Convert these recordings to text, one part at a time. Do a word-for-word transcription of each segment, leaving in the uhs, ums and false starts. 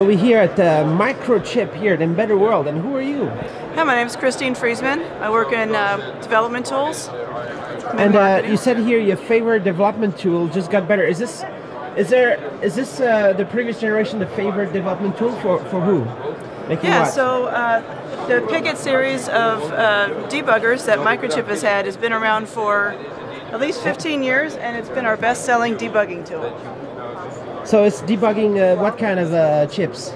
We're here at uh, Microchip here at Embedded World, and who are you? Hi, my name is Christine Friesman. I work in uh, development tools. And uh, you said here your favorite development tool just got better. Is this, is there, is this uh, the previous generation the favorite development tool for for who? Making yeah, what? so uh, the PICkit series of uh, debuggers that Microchip has had has been around for at least fifteen years, and it's been our best-selling debugging tool. So it's debugging uh, what kind of uh, chips?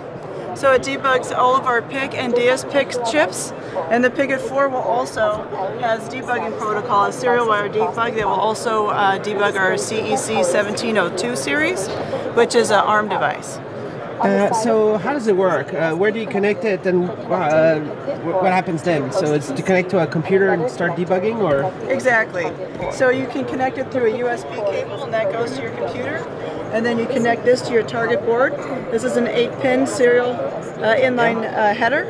So it debugs all of our PIC and D S PIC chips, and the PICkit four will also has debugging protocol, a serial wire debug that will also uh, debug our C E C seventeen oh two series, which is an ARM device. Uh, so how does it work? Uh, where do you connect it, and uh, what happens then? So it's to connect to a computer and start debugging, or? Exactly. So you can connect it through a U S B cable, and that goes to your computer. And then you connect this to your target board. This is an eight pin serial uh, inline uh, header.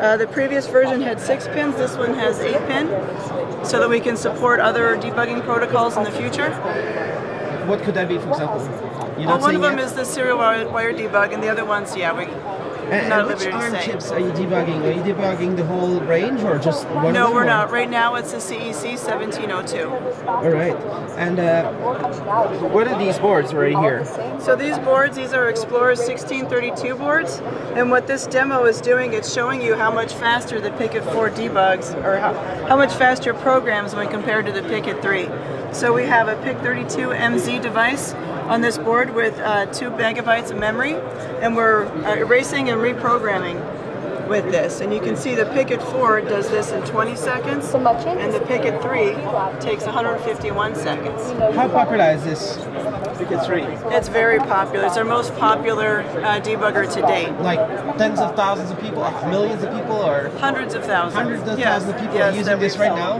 Uh, the previous version had six pins, this one has eight pin, so that we can support other debugging protocols in the future. What could that be, for example? You well, one of them yet? is the serial wire, wire debug, and the other ones, yeah, we. And, not and which ARM chips are you debugging? Are you debugging the whole range, or just one? No, we're one? not. Right now, it's the C E C seventeen oh two. All right. And uh, what are these boards right here? So these boards, these are Explorer sixteen thirty-two boards, and what this demo is doing, it's showing you how much faster the PICkit four debugs, or how, how much faster programs when compared to the PICkit three. So we have a PIC thirty-two M Z device on this board with uh, two megabytes of memory, and we're uh, erasing and reprogramming with this. And you can see the PICkit four does this in twenty seconds, and the PICkit three takes one hundred fifty-one seconds. How popular is this PICkit three? It's very popular. It's our most popular uh, debugger to date. Like tens of thousands of people, millions of people, or? Hundreds of thousands. Hundreds of yes. thousands of people yes, are using this right now,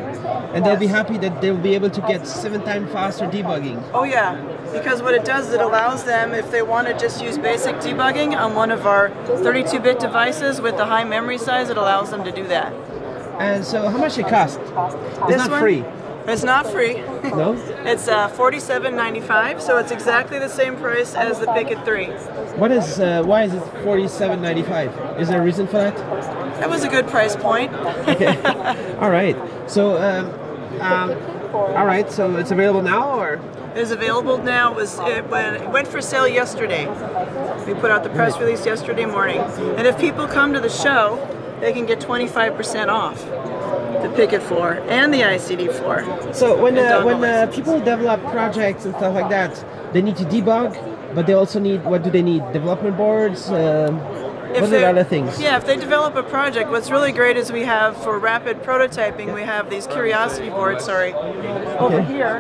and they'll be happy that they'll be able to get seven times faster debugging. Oh yeah. Because what it does is it allows them, if they want to just use basic debugging on one of our thirty-two bit devices with the high memory size, it allows them to do that. And so how much it costs? It's not free. It's not free. No? It's uh, forty-seven ninety-five, so it's exactly the same price as the PICkit three. What is, uh, why is it forty-seven ninety-five? Is there a reason for that? That was a good price point. Okay. All right. So, um, um, all right, so it's available now, or? It is available now. It, was, it went for sale yesterday. We put out the press release yesterday morning. And if people come to the show, they can get twenty-five percent off the PICkit four and the I C D four. So when uh, when uh, people develop projects and stuff like that, they need to debug, but they also need, what do they need? Development boards? Um, If what are other things? Yeah, if they develop a project, what's really great is we have, for rapid prototyping, we have these Curiosity boards, sorry, okay. over here.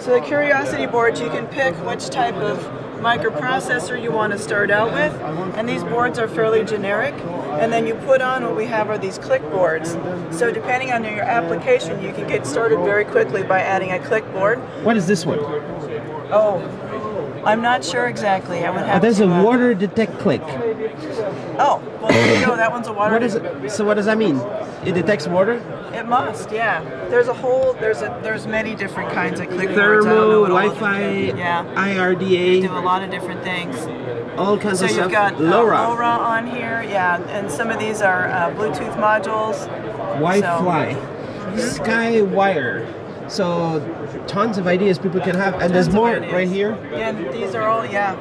So the Curiosity boards, you can pick which type of microprocessor you want to start out with, and these boards are fairly generic, and then you put on what we have are these click boards. So depending on your application, you can get started very quickly by adding a click board. What is this one? Oh. I'm not sure exactly. I would have. Oh, there's to, uh, a water detect click. Oh, well, there you go. That one's a water. What is it? So what does that mean? It detects water? It must, yeah. There's a whole. There's a. There's many different kinds of click boards. Thermal, Wi-Fi, yeah. I R D A. They do a lot of different things. All kinds so of stuff. So you've got uh, LoRa. LoRa on here, yeah, and some of these are uh, Bluetooth modules. Wi-Fi, so. mm-hmm. Skywire. So tons of ideas people can have, and tons there's more right here. Yeah, these are all, yeah.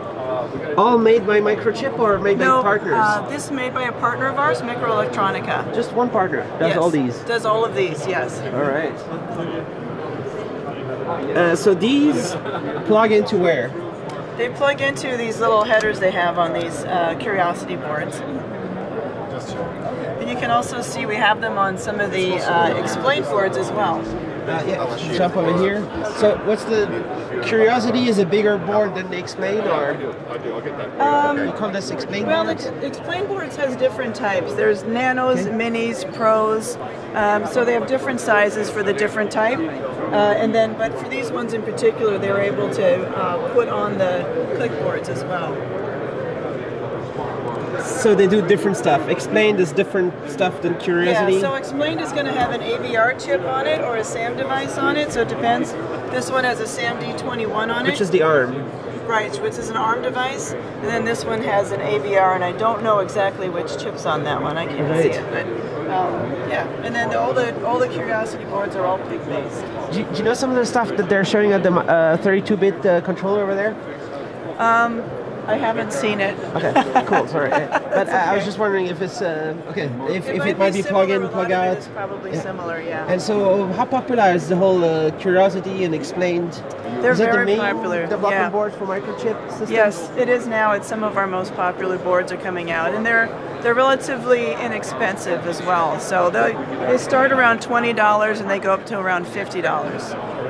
All made by Microchip, or made no, by partners? No, uh, this is made by a partner of ours, Microelectronica. Just one partner does yes. all these? Does all of these, yes. All right. Uh, so these plug into where? They plug into these little headers they have on these uh, Curiosity boards. And you can also see we have them on some of the uh, Xplained boards as well. Uh, yeah, jump over here. So, what's the Curiosity is a bigger board than the Xplained, or um, you call this Xplained? Well, boards? the Xplained boards has different types. There's nanos, okay. minis, pros. Um, so they have different sizes for the different type. Uh, and then, but for these ones in particular, they were able to uh, put on the click boards as well. So they do different stuff. Xplained is different stuff than Curiosity. Yeah, so Xplained is going to have an A V R chip on it or a SAM device on it, so it depends. This one has a SAM D twenty-one on it. Which is the ARM. Right, which is an ARM device, and then this one has an A V R, and I don't know exactly which chip's on that one. I can't right. see it, but um, yeah. And then all the all the Curiosity boards are all P I C based. Do you, do you know some of the stuff that they're showing at the thirty-two bit uh, uh, controller over there? Um, I haven't seen it. Okay, cool. Sorry, yeah. But okay. I was just wondering if it's uh, okay. If it, if might, it might be plug in, plug out. It's probably yeah. similar, yeah. And so, how popular is the whole uh, Curiosity and Xplained? They're is very the main popular. Development yeah. board for Microchip systems. Yes, it is now. It's some of our most popular boards are coming out, and they're they're relatively inexpensive as well. So they they start around twenty dollars and they go up to around fifty dollars.